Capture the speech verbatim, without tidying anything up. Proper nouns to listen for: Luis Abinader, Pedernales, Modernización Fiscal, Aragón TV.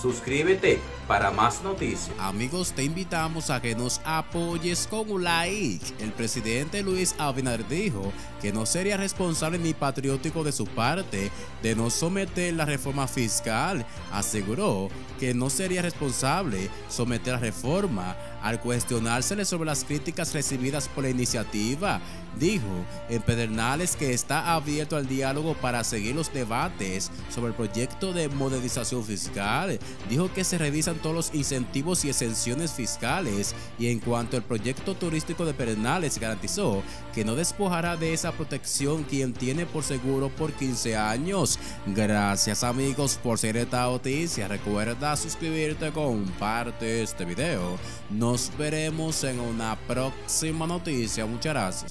Suscríbete para más noticias. Amigos, te invitamos a que nos apoyes con un like. El presidente Luis Abinader dijo que no sería responsable ni patriótico de su parte de no someter la reforma fiscal. Aseguró que no sería responsable someter la reforma. Al cuestionársele sobre las críticas recibidas por la iniciativa, dijo en Pedernales que está abierto al diálogo para seguir los debates sobre el proyecto de modernización fiscal. Dijo que se revisan todos los incentivos y exenciones fiscales, y en cuanto al proyecto turístico de Pedernales, garantizó que no despojará de esa protección quien tiene por seguro por quince años. Gracias, amigos, por seguir esta noticia. Recuerda suscribirte, comparte este video. No Nos veremos en una próxima noticia. Muchas gracias.